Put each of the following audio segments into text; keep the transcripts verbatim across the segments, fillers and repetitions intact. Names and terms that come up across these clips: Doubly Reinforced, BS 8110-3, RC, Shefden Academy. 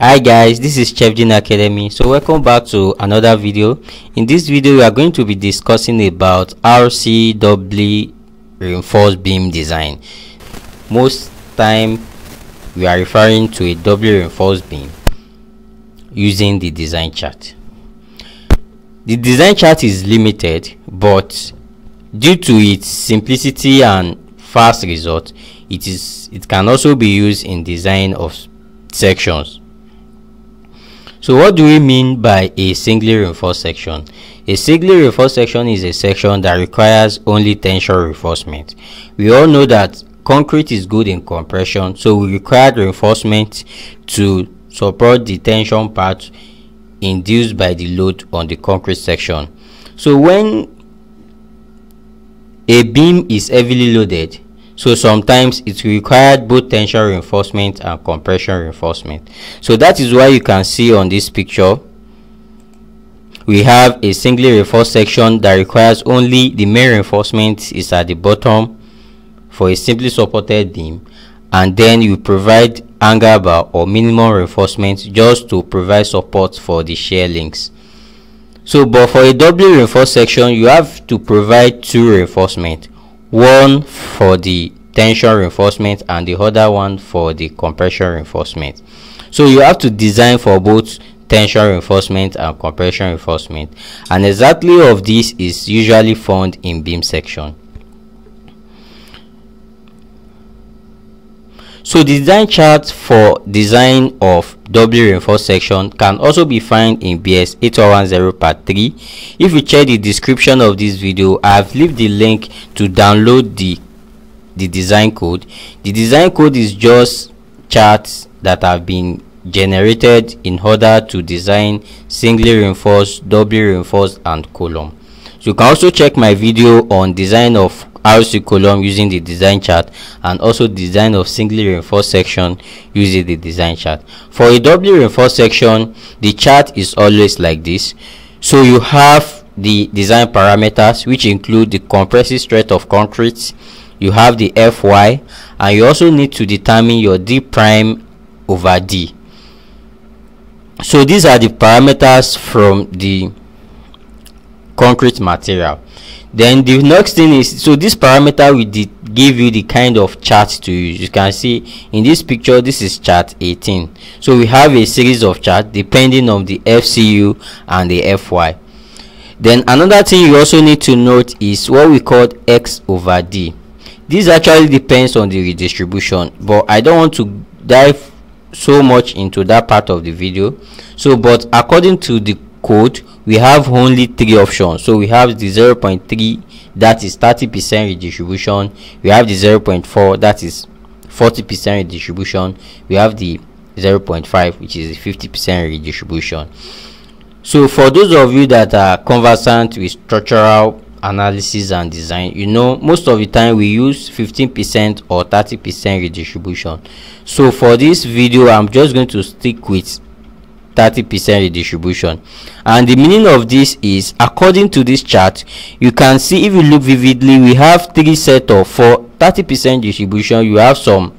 Hi guys, this is Shefden Academy. So welcome back to another video. In this video we are going to be discussing about R C W reinforced beam design. Most time we are referring to a doubly reinforced beam using the design chart. The design chart is limited, but due to its simplicity and fast result, it is it can also be used in design of sections. So what do we mean by a singly reinforced section? A singly reinforced section is a section that requires only tensile reinforcement. We all know that concrete is good in compression, so we require reinforcement to support the tension part induced by the load on the concrete section. So when a beam is heavily loaded, so sometimes it required both tensile reinforcement and compression reinforcement. So that is why you can see on this picture, we have a singly reinforced section that requires only the main reinforcement is at the bottom for a simply supported beam, and then you provide angle bar or minimum reinforcement just to provide support for the shear links. So but for a doubly reinforced section, you have to provide two reinforcements, one for the tension reinforcement and the other one for the compression reinforcement. So you have to design for both tension reinforcement and compression reinforcement, and exactly of this is usually found in beam section. So the design chart for design of doubly reinforced section can also be found in B S eight one one zero part three. If you check the description of this video, I have left the link to download the the design code. The design code is just charts that have been generated in order to design singly reinforced, doubly reinforced and column. So you can also check my video on design of R C column using the design chart, and also design of singly reinforced section using the design chart. For a doubly reinforced section, the chart is always like this. So you have the design parameters, which include the compressive strength of concrete, you have the F Y, and you also need to determine your D prime over D. So these are the parameters from the concrete material. Then the next thing is, so this parameter will give you the kind of chart to use. You can see in this picture, this is chart eighteen. So we have a series of charts depending on the F C U and the F Y. Then another thing you also need to note is what we call X over D. This actually depends on the redistribution, but I don't want to dive so much into that part of the video. So but according to the code, we have only three options. So we have the zero point three, that is thirty percent redistribution. We have the zero point four, that is forty percent redistribution. We have the zero point five, which is fifty percent redistribution. So for those of you that are conversant with structural analysis and design, you know most of the time we use fifteen percent or thirty percent redistribution. So for this video, I'm just going to stick with thirty percent redistribution, and the meaning of this is, according to this chart, you can see if you look vividly, we have three set of for thirty percent distribution. You have some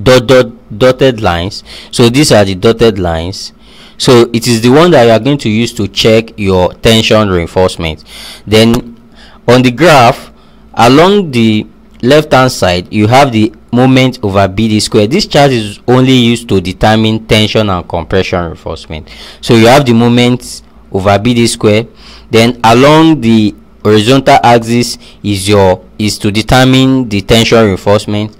dot dot dotted lines, so these are the dotted lines. So it is the one that you are going to use to check your tension reinforcement. Then on the graph along the left hand side, you have the moment over B D squared. This chart is only used to determine tension and compression reinforcement. So you have the moment over B D squared. Then along the horizontal axis is your is to determine the tension reinforcement.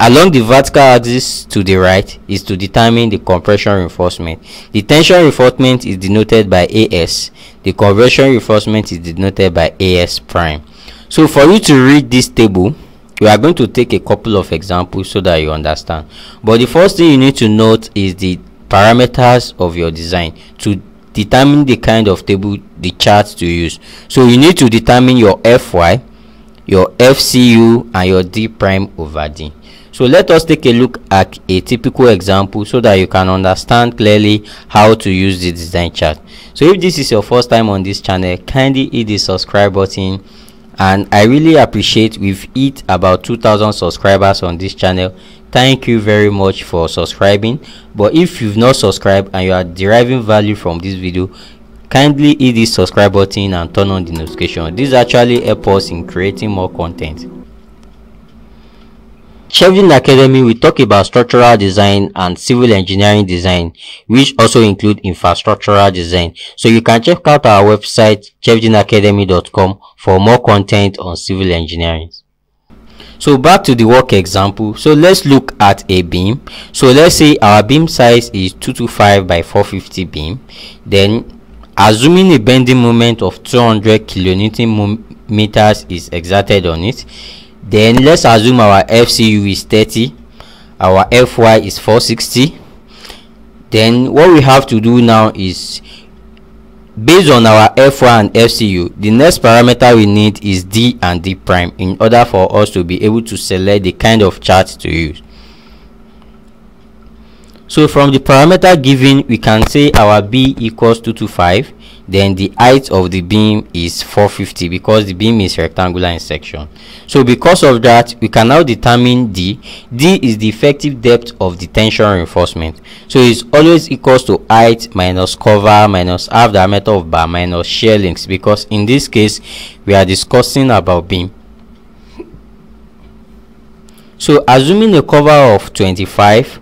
Along the vertical axis to the right is to determine the compression reinforcement. The tension reinforcement is denoted by A S. The compression reinforcement is denoted by A S prime. So for you to read this table, we are going to take a couple of examples so that you understand. But the first thing you need to note is the parameters of your design to determine the kind of table, the chart to use. So you need to determine your F Y, your F C U and your D prime over D. So let us take a look at a typical example so that you can understand clearly how to use the design chart. So if this is your first time on this channel, kindly hit the subscribe button, and I really appreciate, we've hit about two thousand subscribers on this channel. Thank you very much for subscribing. But if you've not subscribed and you are deriving value from this video, kindly hit the subscribe button and turn on the notification. This actually helps us in creating more content. Shefden Academy will talk about structural design and civil engineering design, which also include infrastructural design. So you can check out our website shefden academy dot com for more content on civil engineering. So back to the work example. So let's look at a beam. So let's say our beam size is two twenty-five by four fifty beam. Then assuming a bending moment of two hundred kilonewton meters is exerted on it. Then let's assume our F C U is thirty, our F Y is four sixty. Then what we have to do now is, based on our F Y and F C U, the next parameter we need is D and D prime in order for us to be able to select the kind of chart to use. So from the parameter given, we can say our B equals two twenty-five, then the height of the beam is four fifty because the beam is rectangular in section. So because of that, we can now determine D. D is the effective depth of the tension reinforcement. So it's always equals to height minus cover minus half diameter of bar minus shear length, because in this case we are discussing about beam. So assuming a cover of twenty-five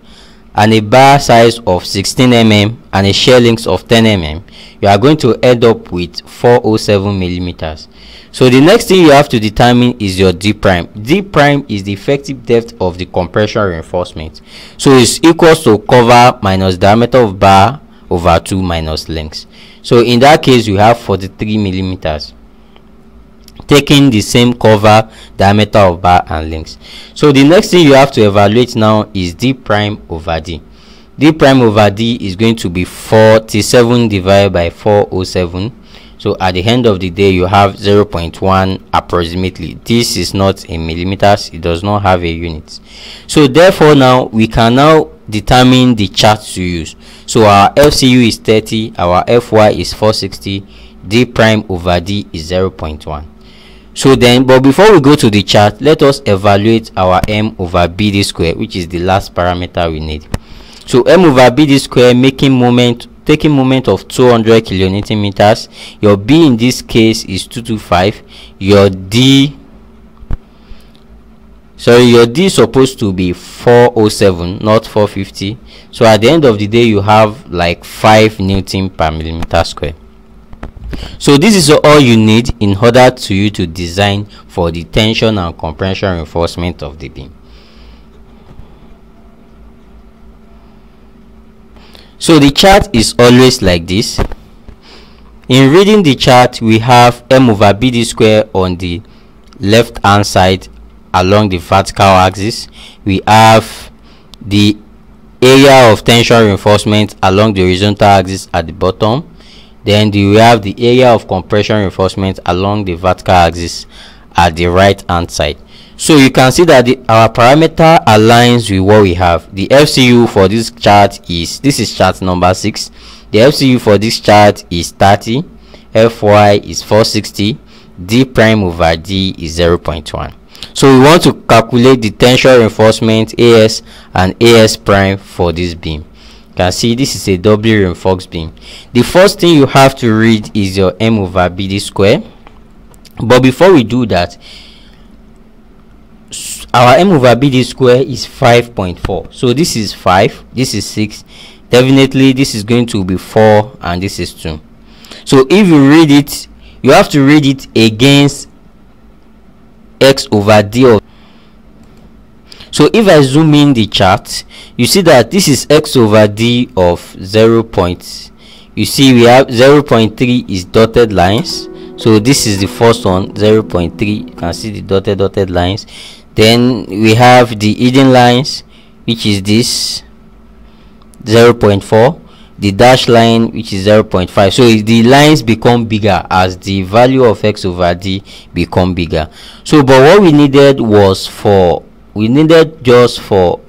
and a bar size of sixteen millimeters and a shear length of ten millimeters, you are going to end up with four hundred seven millimeters. So the next thing you have to determine is your D prime. D prime is the effective depth of the compression reinforcement. So it's equals to cover minus diameter of bar over two minus length. So in that case, you have forty-three millimeters. Taking the same cover, diameter of bar and length. So the next thing you have to evaluate now is D prime over D. D prime over D is going to be forty-seven divided by four hundred seven. So at the end of the day, you have zero point one approximately. This is not in millimeters, it does not have a unit. So therefore now we can now determine the chart to use. So our F C U is thirty, our F Y is four sixty, D prime over D is zero point one. So then, but before we go to the chart, let us evaluate our M over B D square, which is the last parameter we need. So M over B D square making moment, taking moment of two hundred kilonewton meters. Your B in this case is two twenty-five. Your D, sorry, your D is supposed to be four hundred seven, not four fifty. So at the end of the day, you have like five newton per millimeter square. So this is all you need in order to you to design for the tension and compression reinforcement of the beam. So the chart is always like this. In reading the chart, we have M over B D square on the left hand side along the vertical axis. We have the area of tension reinforcement along the horizontal axis at the bottom. Then we have the area of compression reinforcement along the vertical axis at the right hand side. So you can see that the, our parameter aligns with what we have. The F C U for this chart is, this is chart number six. The F C U for this chart is thirty, F Y is four sixty, D prime over D is zero point one. So we want to calculate the tension reinforcement A S and A S prime for this beam. You can see this is a doubly reinforced beam. The first thing you have to read is your M over B D square. But before we do that, our M over B D square is five point four. So this is five, this is six. Definitely this is going to be four and this is two. So if you read it, you have to read it against X over D of. So if I zoom in the chart, you see that this is X over D of zero point. You see we have zero point three is dotted lines. So this is the first one, zero point three. You can see the dotted dotted lines. Then we have the hidden lines, which is this zero point four, the dash line, which is zero point five. So the lines become bigger as the value of X over D become bigger. So but what we needed was for we needed just for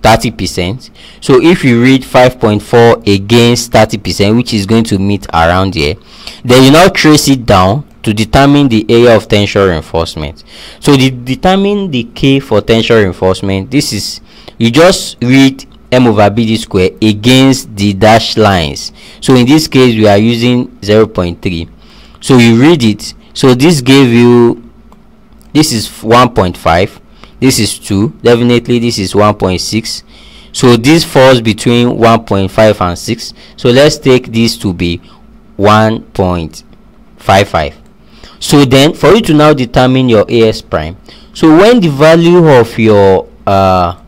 thirty percent. So if you read five point four against thirty percent, which is going to meet around here, then you now trace it down to determine the area of tensor reinforcement. So to determine the K for tensor reinforcement, this is, you just read M over B D square against the dashed lines. So in this case we are using zero point three, so you read it. So this gave you, this is one point five, this is two, definitely this is one point six. So this falls between one point five and six, so let's take this to be one point five five. So then for you to now determine your A S prime, so when the value of your uh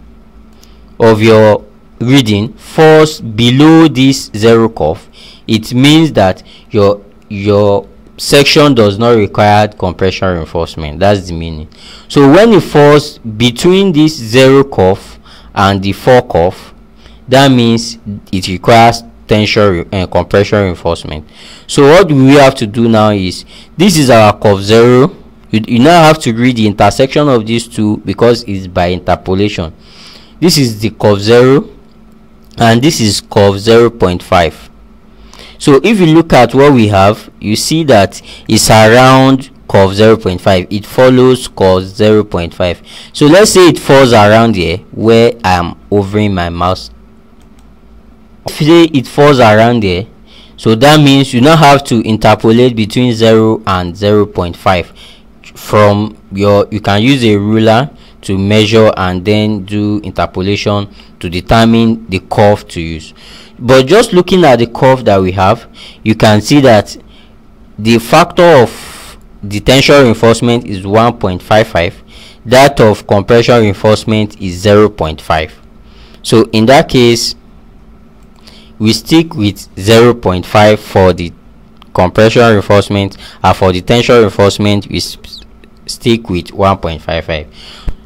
of your reading falls below this zero curve, it means that your your section does not require compression reinforcement. That's the meaning. So when it falls between this zero curve and the four curve, that means it requires tensor and compression reinforcement. So what we have to do now is, this is our curve zero, you, you now have to read the intersection of these two because it's by interpolation. This is the curve zero and this is curve zero point five. So if you look at what we have, you see that it's around curve zero point five, it follows curve zero point five. So let's say it falls around here where I'm hovering my mouse. Say it falls around there, so that means you now have to interpolate between zero and zero point five from your, you can use a ruler to measure and then do interpolation to determine the curve to use. But just looking at the curve that we have, you can see that the factor of the tensor reinforcement is one point five five, that of compression reinforcement is zero point five. So in that case we stick with zero point five for the compression reinforcement, and for the tensor reinforcement we stick with one point five five.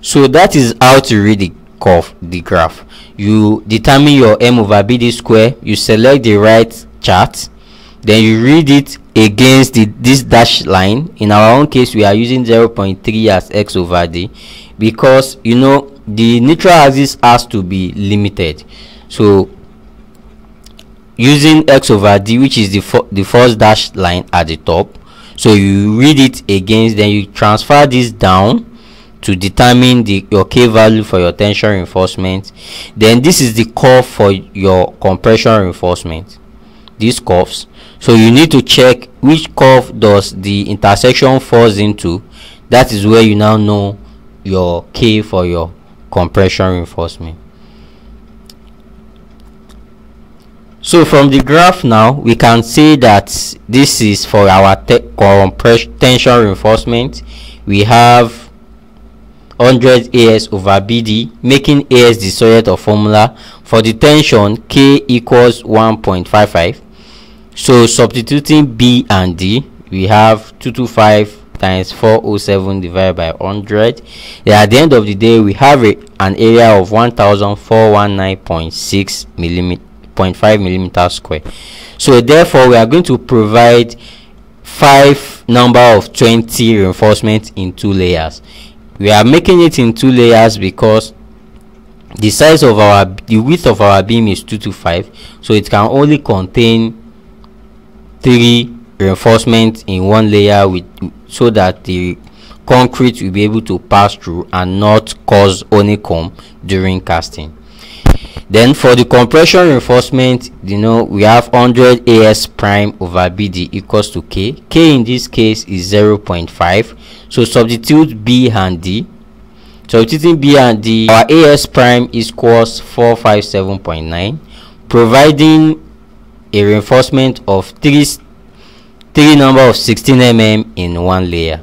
So that is how to read the curve, the graph. You determine your M over B D square, you select the right chart, then you read it against the this dashed line. In our own case we are using zero point three as X over D because you know the neutral axis has to be limited. So using X over D, which is the, the first dashed line at the top, so you read it against, then you transfer this down to determine the your K value for your tensor reinforcement. Then this is the curve for your compression reinforcement, these curves. So you need to check which curve does the intersection falls into. That is where you now know your K for your compression reinforcement. So from the graph now, we can say that this is for our tensor reinforcement. We have one hundred A S over B D, making A S the source of formula. For the tension, K equals one point five five. So substituting B and D, we have two hundred twenty-five times four hundred seven divided by one hundred. And at the end of the day, we have a, an area of one thousand four hundred nineteen point six millimeters. zero point five millimeter square. So therefore we are going to provide five number of twenty reinforcement in two layers. We are making it in two layers because the size of our, the width of our beam is two hundred twenty-five, so it can only contain three reinforcement in one layer, with so that the concrete will be able to pass through and not cause honeycomb during casting. Then for the compression reinforcement, you know, we have one hundred A S prime over B D equals to K. K in this case is zero point five. So substitute B and D. Substituting B and D, our A S prime equals four hundred fifty-seven point nine, providing a reinforcement of three, three number of sixteen millimeters in one layer.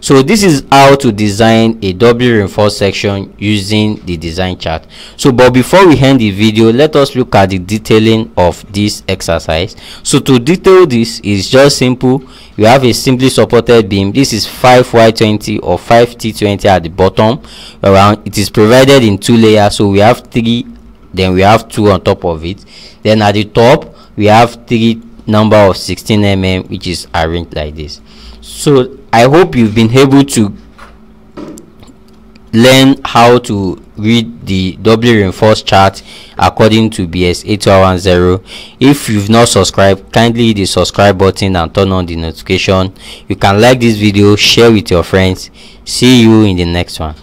So this is how to design a doubly reinforced section using the design chart. So but before we end the video, let us look at the detailing of this exercise. So to detail this is just simple. You have a simply supported beam. This is five Y twenty or five T twenty at the bottom around. It is provided in two layers, so we have three, then we have two on top of it. Then at the top we have three number of sixteen millimeters, which is arranged like this. So I hope you've been able to learn how to read the doubly reinforced chart according to B S eight one one zero. If you've not subscribed, kindly hit the subscribe button and turn on the notification. You can like this video, share with your friends. See you in the next one.